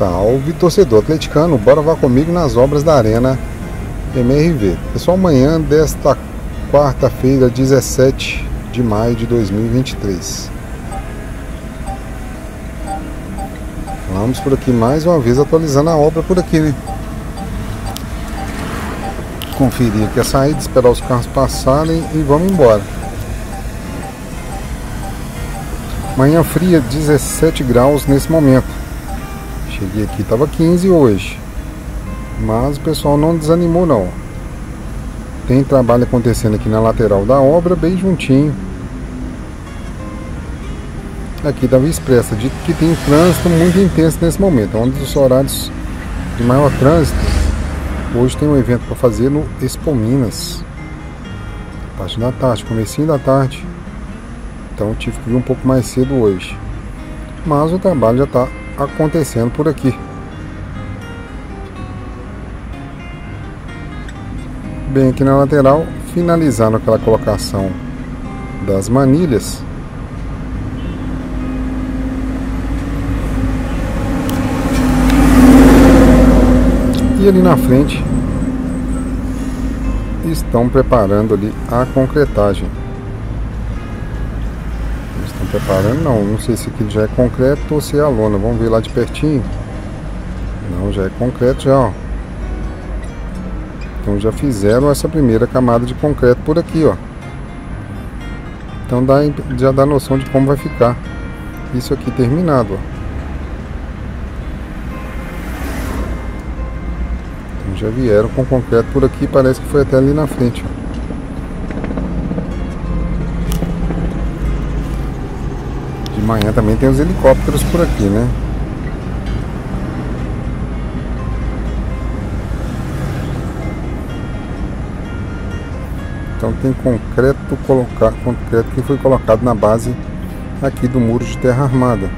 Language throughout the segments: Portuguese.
Salve, torcedor atleticano, bora vá comigo nas obras da Arena MRV. Pessoal, amanhã desta quarta-feira, 17 de maio de 2023. Vamos por aqui mais uma vez atualizando a obra por aqui, né? Conferir aqui a saída, esperar os carros passarem e vamos embora. Manhã fria, 17 graus nesse momento. Cheguei aqui, estava 15 hoje, mas o pessoal não desanimou não. Tem trabalho acontecendo aqui na lateral da obra, bem juntinho aqui da Via Expressa. Dito que tem trânsito muito intenso nesse momento, é um dos horários de maior trânsito. Hoje tem um evento para fazer no Expo Minas, parte da tarde, comecinho da tarde, então tive que vir um pouco mais cedo hoje, mas o trabalho já está acontecendo por aqui. Bem aqui na lateral, finalizando aquela colocação das manilhas. E ali na frente estão preparando ali a concretagem. Preparando, não sei se aquilo já é concreto ou se é a lona, vamos ver lá de pertinho. Não, já é concreto já, ó. Então já fizeram essa primeira camada de concreto por aqui, ó. Então já dá noção de como vai ficar isso aqui terminado, ó. Então já vieram com concreto por aqui, parece que foi até ali na frente, ó. Amanhã também tem os helicópteros por aqui, né? Então tem concreto que foi colocado na base aqui do muro de terra armada.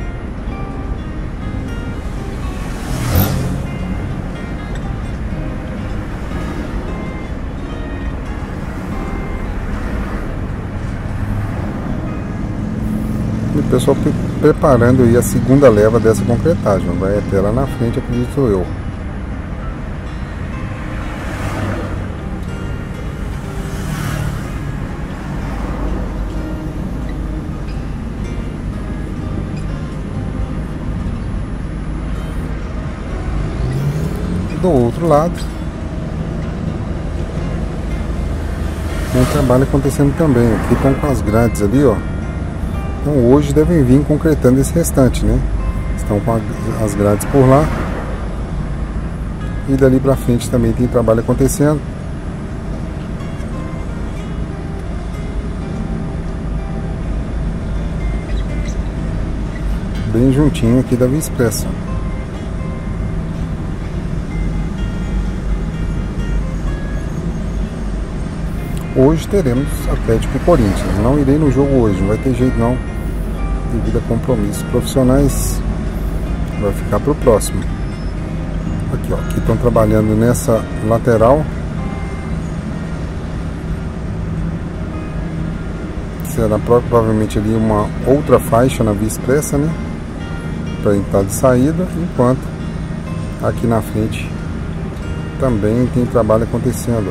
Pessoal preparando aí a segunda leva dessa concretagem, vai até lá na frente, acredito eu. Do outro lado, tem um trabalho acontecendo também. Aqui estão com as grades ali, ó. Então hoje devem vir concretando esse restante, né? Estão com as grades por lá. E dali pra frente também tem trabalho acontecendo. Bem juntinho aqui da Via Expressa. Hoje teremos Atlético e Corinthians. Não irei no jogo hoje, não vai ter jeito não, devido a compromissos profissionais. Vai ficar para o próximo. Aqui, ó, que estão trabalhando nessa lateral. Será provavelmente ali uma outra faixa na Via Expressa, né? Para entrar de saída. Enquanto aqui na frente também tem trabalho acontecendo.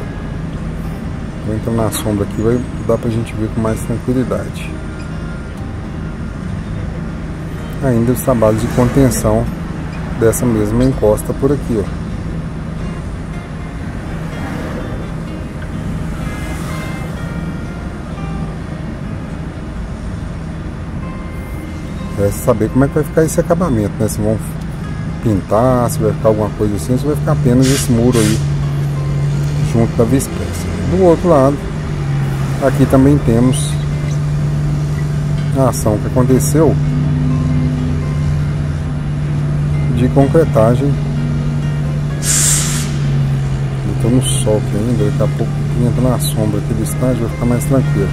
Então na sombra aqui vai dar pra gente ver com mais tranquilidade. Ainda os trabalhos de contenção dessa mesma encosta por aqui, ó. Quer saber como é que vai ficar esse acabamento, né? Se vão pintar, se vai ficar alguma coisa assim, se vai ficar apenas esse muro aí junto da Via Expressa. Do outro lado, aqui também temos a ação que aconteceu de concretagem. Estou no sol aqui ainda, daqui a pouco entra na sombra aqui do estádio, vai ficar mais tranquilo.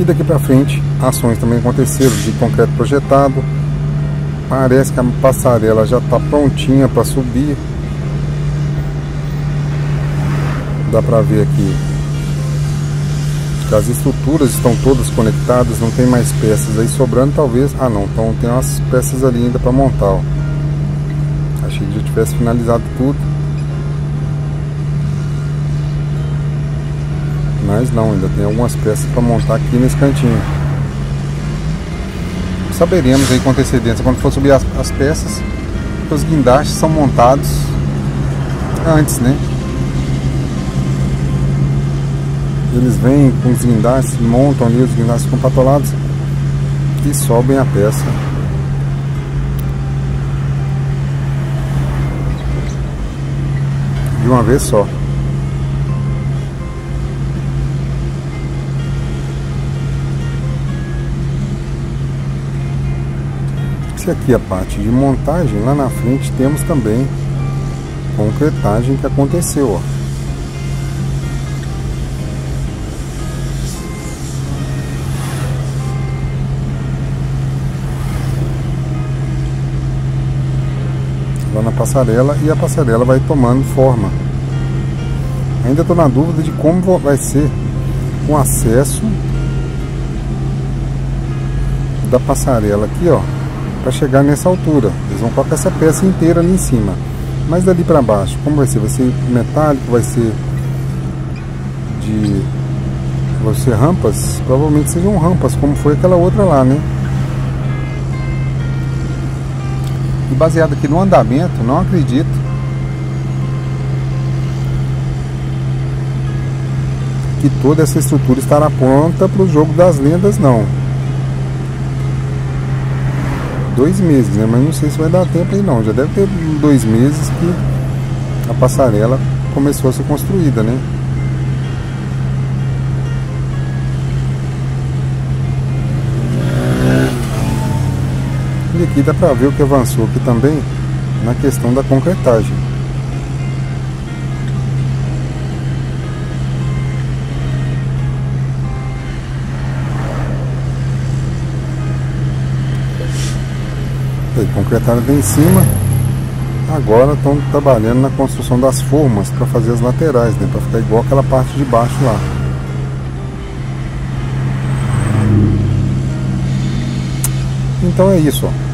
E daqui para frente, ações também aconteceram de concreto projetado. Parece que a passarela já está prontinha para subir. Dá para ver aqui As estruturas estão todas conectadas, não tem mais peças aí sobrando, talvez. Ah não, então tem umas peças ali ainda para montar, ó. Achei que já tivesse finalizado tudo, mas não, ainda tem algumas peças para montar aqui nesse cantinho. Saberemos aí com antecedência quando for subir as peças. Os guindastes são montados antes, né? Eles vêm com os guindastes, montam ali os guindastes compatolados e sobem a peça. De uma vez só. Essa aqui é a parte de montagem. Lá na frente temos também concretagem que aconteceu, ó. Lá na passarela, e a passarela vai tomando forma. Ainda estou na dúvida de como vai ser o acesso da passarela aqui, ó, para chegar nessa altura. Eles vão colocar essa peça inteira ali em cima, mas dali para baixo, como vai ser? Vai ser metálico, vai ser de... vai ser rampas? Provavelmente sejam rampas, como foi aquela outra lá, né? Baseado aqui no andamento, não acredito que toda essa estrutura estará pronta para o jogo das lendas, não. 2 meses, né? Mas não sei se vai dar tempo aí não. Já deve ter 2 meses que a passarela começou a ser construída, né? E aqui dá pra ver o que avançou aqui também na questão da concretagem. Aí, concretaram bem em cima. Agora estão trabalhando na construção das formas para fazer as laterais, né? Para ficar igual aquela parte de baixo lá. Então é isso, ó.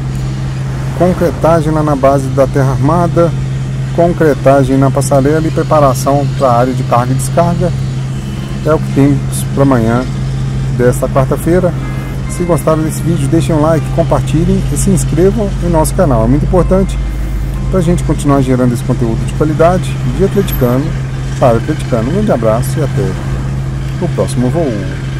Concretagem lá na base da terra armada, concretagem na passarela e preparação para a área de carga e descarga. É o que temos para amanhã desta quarta-feira. Se gostaram desse vídeo, deixem um like, compartilhem e se inscrevam no nosso canal. É muito importante para a gente continuar gerando esse conteúdo de qualidade de atleticano para atleticano. Um grande abraço e até o próximo voo.